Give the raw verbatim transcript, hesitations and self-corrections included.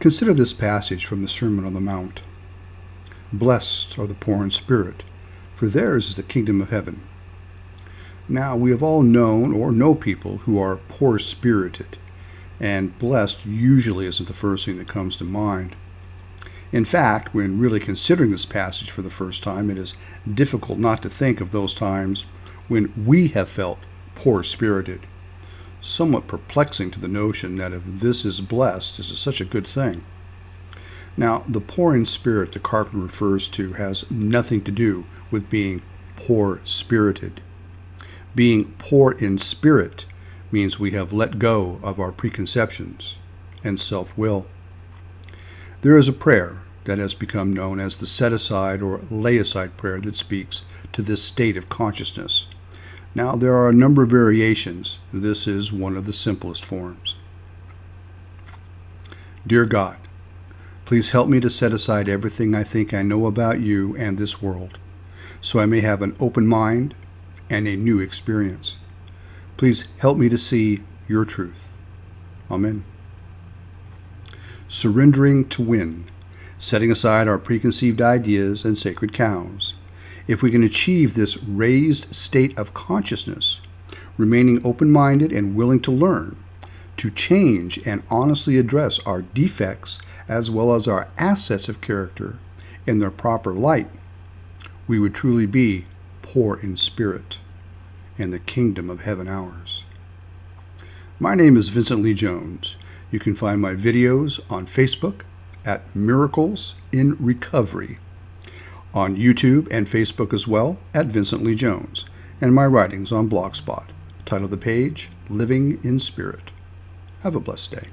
Consider this passage from the Sermon on the Mount. Blessed are the poor in spirit, for theirs is the kingdom of heaven. Now, we have all known or know people who are poor-spirited, and blessed usually isn't the first thing that comes to mind. In fact, when really considering this passage for the first time, it is difficult not to think of those times when we have felt poor-spirited. Somewhat perplexing to the notion that if this is blessed, this is such a good thing. Now, the poor in spirit the carpenter refers to has nothing to do with being poor-spirited. Being poor in spirit means we have let go of our preconceptions and self-will. There is a prayer that has become known as the set-aside or lay-aside prayer that speaks to this state of consciousness. Now, there are a number of variations. This is one of the simplest forms. Dear God, please help me to set aside everything I think I know about you and this world, so I may have an open mind and a new experience. Please help me to see your truth. Amen. Surrendering to win, setting aside our preconceived ideas and sacred cows. If we can achieve this raised state of consciousness, remaining open-minded and willing to learn, to change and honestly address our defects as well as our assets of character in their proper light, we would truly be poor in spirit and the kingdom of heaven ours. My name is Vincent Lee Jones. You can find my videos on Facebook at Miracles in Recovery, on YouTube and Facebook as well at Vincent Lee Jones, and my writings on Blogspot. Title of the page, Living in Spirit. Have a blessed day.